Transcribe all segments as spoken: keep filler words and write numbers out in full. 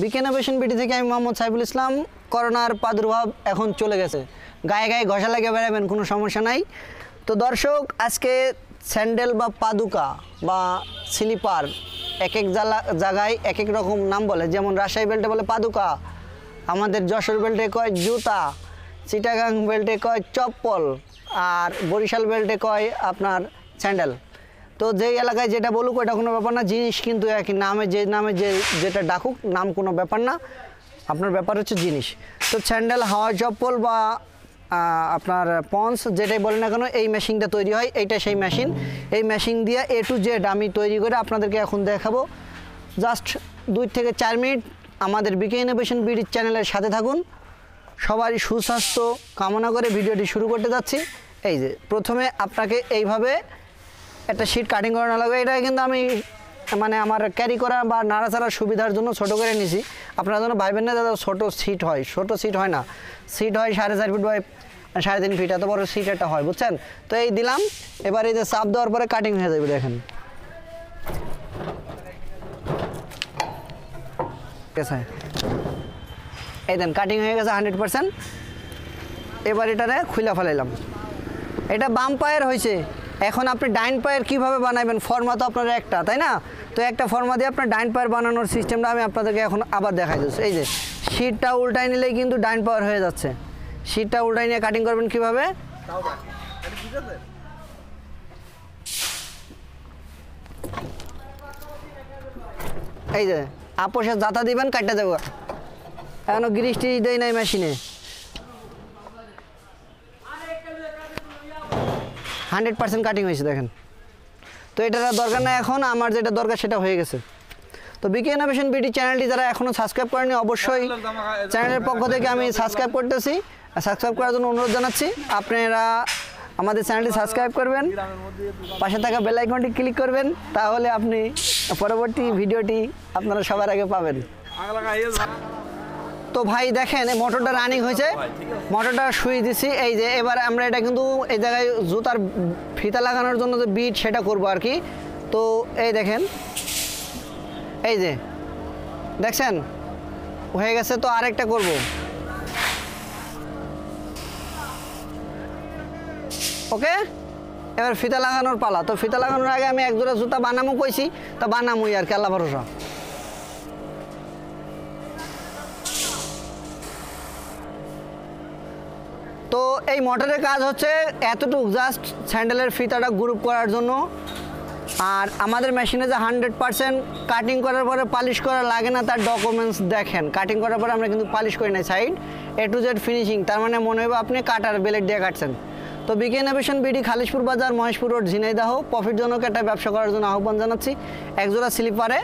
বিকে innovation BD থেকে আমি মোহাম্মদ সাইফুল ইসলাম। করোনার প্রাদুর্ভাব এখন চলে গেছে, গায়ে গায়ে ঘষা লাগে বেড়াবেন, কোনো সমস্যা নাই। তো দর্শক, আজকে স্যান্ডেল বা পাদুকা বা স্লিপার এক এক জায়গায় এক এক রকম নাম বলে। যেমন রাজশাহী বেল্টে বলে পাদুকা, আমাদের যশোর বেল্টে কয় জুতা, চিটাগাং বেল্টে কয় চপ্পল, আর বরিশাল বেল্টে কয় আপনার স্যান্ডেল। তো যেই এলাকায় যেটা বলুক ওটা কোনো ব্যাপার না, জিনিস কিন্তু একই নামে, যে নামে যে যেটা ডাকুক, নাম কোনো ব্যাপার না, আপনার ব্যাপার হচ্ছে জিনিস। তো স্যান্ডেল, হাওয়া চপ্পল বা আপনার পন্স যেটাই বলে না কেন, এই মেশিনটা তৈরি হয়, এইটা সেই মেশিন। এই মেশিন দিয়ে এ টু জেড আমি তৈরি করে আপনাদেরকে এখন দেখাবো। জাস্ট দুই থেকে চার মিনিট আমাদের বিকে ইনোভেশন বিডির চ্যানেলের সাথে থাকুন। সবারই সুস্বাস্থ্য কামনা করে ভিডিওটি শুরু করতে যাচ্ছি। এই যে প্রথমে আপনাকে এইভাবে একটা শিট কাটিং করানো লাগবে। এটা কিন্তু আমি মানে আমার ক্যারি করা বা নাড়াচাড়ার সুবিধার জন্য ছোটো করে নিছি। আপনারা যেন ভাইবেন না দাদা ছোটো সিট হয়, ছোটো সিট হয় না, সিট হয় সাড়ে চার ফিট বাই সাড়ে তিন ফিট, এত বড় সিট একটা হয়, বুঝছেন। তো এই দিলাম, এবার এই যে চাপ দেওয়ার পরে কাটিং হয়ে যাবে, দেখেন। এই দেন কাটিং হয়ে গেছে হান্ড্রেড পার্সেন্ট। এবার এটারে খুলে ফেলাইলাম। এটা বাম পায়ের হয়েছে, এখন আপনি ডাইন পায়ের কীভাবে বানাবেন, ফর্মা তো আপনার একটা, তাই না? তো একটা ফর্মা দিয়ে আপনার ডাইন পায়ের বানানোর সিস্টেমটা আমি আপনাদেরকে এখন আবার দেখাই দিচ্ছি। এই যে শীটটা উল্টাই নিলেই কিন্তু ডাইন পাওয়ার হয়ে যাচ্ছে। শীটটা উল্টাই নিয়ে কাটিং করবেন কীভাবে, এই যে আপোষে যাতা দিবেন, কাটটা দেবো। এখনও গ্রিসটি দেয় নাই মেশিনে, হান্ড্রেড পার্সেন্ট কাটিং হয়েছে, দেখেন। তো এটা দরকার না, এখন আমার যেটা দরকার সেটা হয়ে গেছে। তো বিকে ইনোভেশন বিডি চ্যানেলটি যারা এখনও সাবস্ক্রাইব করেনি, অবশ্যই চ্যানেলের পক্ষ থেকে আমি সাবস্ক্রাইব করতেছি, সাবস্ক্রাইব করার জন্য অনুরোধ জানাচ্ছি। আপনারা আমাদের চ্যানেলটি সাবস্ক্রাইব করবেন, পাশে থাকা বেল আইকনটি ক্লিক করবেন, তাহলে আপনি পরবর্তী ভিডিওটি আপনারা সবার আগে পাবেন। তো ভাই দেখেন এই মোটরটা রানিং হয়েছে, মোটরটা শুয়ে দিছি। এই যে এবার আমরা এটা কিন্তু এই জায়গায় জুতার ফিতা লাগানোর জন্য যে বিট সেটা করব আর কি। তো এই দেখেন, এই যে দেখছেন হয়ে গেছে। তো আরেকটা করব, ওকে। এবার ফিতা লাগানোর পালা। তো ফিতা লাগানোর আগে আমি এক জোড়া জুতা বানামো কইছি, তো বানামোই আর কি, আল্লাহ ভরসা। তো এই মোটরের কাজ হচ্ছে এতটুকু, জাস্ট স্যান্ডেলের ফিতাটা গ্রুপ করার জন্য। আর আমাদের মেশিনে যে হান্ড্রেড পার্সেন্ট কাটিং করার পরে পালিশ করা লাগে না, তার ডকুমেন্টস দেখেন। কাটিং করার পরে আমরা কিন্তু পালিশ করি না, side A to Z finishing, তার মানে মনে হবে আপনি কাটার ব্লেড দিয়ে কাটছেন। তো বিকে ইনোভেশন বিডি, খালিশপুর বাজার, মহেশপুর রোড, ঝিনাইদহ। প্রফিটজনক একটা ব্যবসা করার জন্য আহ্বান জানাচ্ছি। একজোড়া স্লিপারে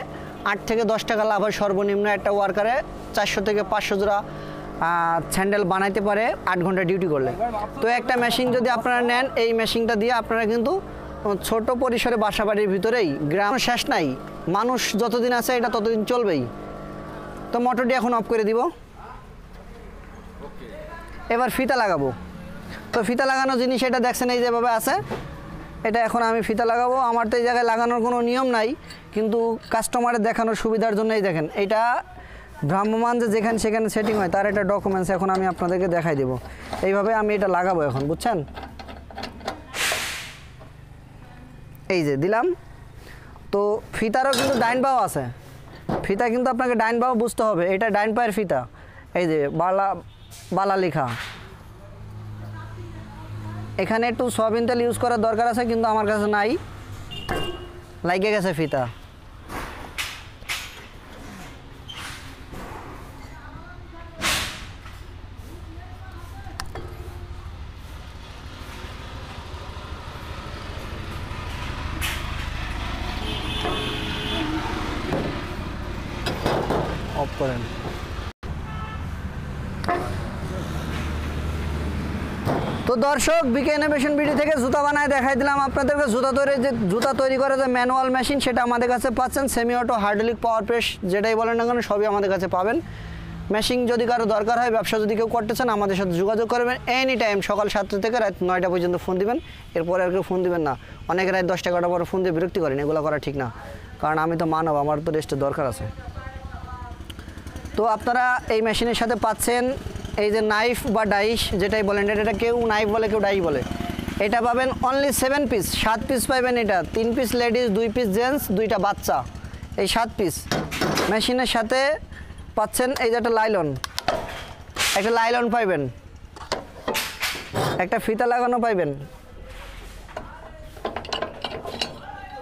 আট থেকে দশ টাকা লাভ হয় সর্বনিম্ন। একটা ওয়ার্কারে চারশো থেকে পাঁচশো জোড়া স্যান্ডেল বানাইতে পারে আট ঘন্টা ডিউটি করলে। তো একটা মেশিন যদি আপনারা নেন, এই মেশিনটা দিয়ে আপনারা কিন্তু ছোট পরিসরে বাসা বাড়ির ভিতরেই, গ্রাম শেষ নাই, মানুষ যতদিন আছে এটা ততদিন চলবেই। তো মোটরটি এখন অফ করে দিব, এবার ফিতা লাগাবো। তো ফিতা লাগানো জিনিস এটা দেখছেন এই যেভাবে আছে, এটা এখন আমি ফিতা লাগাবো। আমার তো এই জায়গায় লাগানোর কোনো নিয়ম নাই, কিন্তু কাস্টমারের দেখানোর সুবিধার জন্যই দেখেন এটা ভ্রাম্যমান যে যেখানে সেখানে সেটিং হয়, তার একটা ডকুমেন্টস এখন আমি আপনাদেরকে দেখাই দেবো। এইভাবে আমি এটা লাগাবো এখন, বুঝছেন। এই যে দিলাম। তো ফিতারও কিন্তু ডাইন পাও আছে, ফিতা কিন্তু আপনাকে ডাইন পাও বুঝতে হবে। এটা ডাইন পায়ের ফিতা, এই যে বালা বালা লেখা, এখানে একটু সয়াবিন তেল ইউজ করার দরকার আছে, কিন্তু আমার কাছে নাই, লাগিয়ে গেছে ফিতা। তো দর্শক, বিকে ইনোভেশন বিডি থেকে জুতা বানায় দেখাই দিলাম আপনাদেরকে। জুতা তৈরি যে জুতা তৈরি করে যে ম্যানুয়াল মেশিন সেটা আমাদের কাছে পাচ্ছেন, semi auto, hydraulic, power press যেটাই বলেন না কেন সবই আমাদের কাছে পাবেন। মেশিন যদি কারো দরকার হয়, ব্যবসা যদি কেউ করতে চান, আমাদের সাথে যোগাযোগ করবেন। এনি টাইম সকাল সাতটা থেকে রাত নয়টা পর্যন্ত ফোন দিবেন, এরপরে আর কেউ ফোন দিবেন না। অনেকে রাত দশটা এগারোটা পরে ফোন দিয়ে বিরক্তি করেন, এগুলো করা ঠিক না, কারণ আমি তো মানব, আমার তো রেস্টের দরকার আছে। तो आपनारा ये मेशिनेर साथे पाच्छेन এই যে নাইফ বা ডাইশ যেটাই বলেন, এটা কেউ নাইফ বলে কেউ ডাইশ বলে। এটা পাবেন অনলি সেভেন পিস, সাত পিস পাবেন। এটা তিন পিস লেডিস, দুই পিস জেন্টস, দুইটা বাচ্চা, এই সাত পিস। মেশিনের সাথে পাচ্ছেন এই যে একটা লাইলন, একটা লাইলন পাবেন, একটা ফিতা লাগানো পাবেন,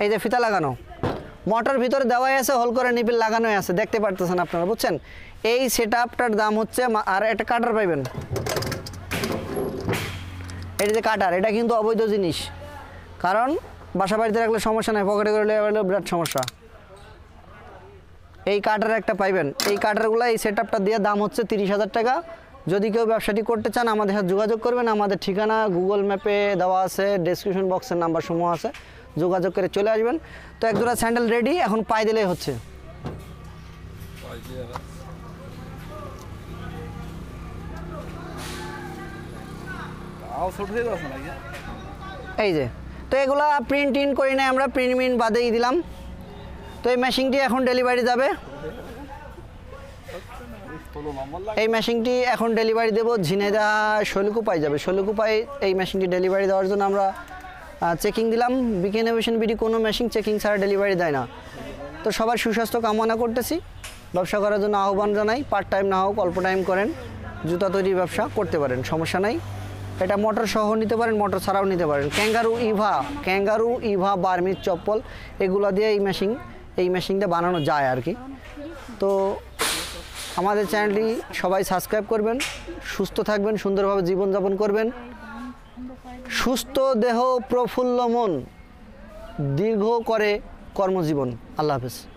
এই যে ফিতা লাগানো মোটর ভিতরে দেওয়াই আছে, হোল করে নিপিল লাগানোই আছে, দেখতে পারতেছেন আপনারা, বুঝছেন। এই সেট আপটার দাম হচ্ছে, আর একটা কাটার পাইবেন, এটা যে কাটার, এটা কিন্তু অবৈধ জিনিস, কারণ বাসা বাড়িতে রাখলে সমস্যা নাই, পকেটে করে রাখলে বিরাট সমস্যা। এই কাটার একটা পাইবেন, এই কাটারগুলো এই সেট আপটা দিয়ে দাম হচ্ছে তিরিশ হাজার টাকা। যদি কেউ ব্যবসাটি করতে চান আমাদের সাথে যোগাযোগ করবেন, আমাদের ঠিকানা গুগল ম্যাপে দেওয়া আছে, ডেসক্রিপশন বক্সের নাম্বার সমূহ আছে, যোগাযোগ করে চলে আসবেন। তো এক জোড়া স্যান্ডেল রেডি, এখন পাই দিলেই হচ্ছে। এই যে, তো এগুলা প্রিন্ট ইন করি নাই আমরা, প্রিন্ট মিন বাদেই দিলাম। তো এই মেশিনটি এখন ডেলিভারি যাবে, এই মেশিনটি এখন ডেলিভারি দেবো ঝিনাইদহ শৈলকুপায় যাবে। শৈলকুপায় এই মেশিনটি ডেলিভারি দেওয়ার জন্য আমরা চেকিং দিলাম। বিকে ইনোভেশন বিডি কোনো মেশিন চেকিং ছাড়া ডেলিভারি দেয় না। তো সবার সুস্বাস্থ্য কামনা করতেছি, ব্যবসা করার জন্য আহ্বান জানাই। পার্ট টাইম না হোক, অল্প টাইম করেন, জুতা তৈরির ব্যবসা করতে পারেন, সমস্যা নাই। এটা মোটর সহ নিতে পারেন, মোটর ছাড়াও নিতে পারেন। Kangaroo EVA, kangaroo EVA Burmese চপ্পল এগুলো দিয়ে এই মেশিন, এই মেশিনটা বানানো যায় আর কি। তো আমাদের চ্যানেলটি সবাই সাবস্ক্রাইব করবেন, সুস্থ থাকবেন, সুন্দরভাবে জীবনযাপন করবেন। সুস্থ দেহ প্রফুল্ল মন দীর্ঘ করে কর্মজীবন। আল্লাহ হাফেজ।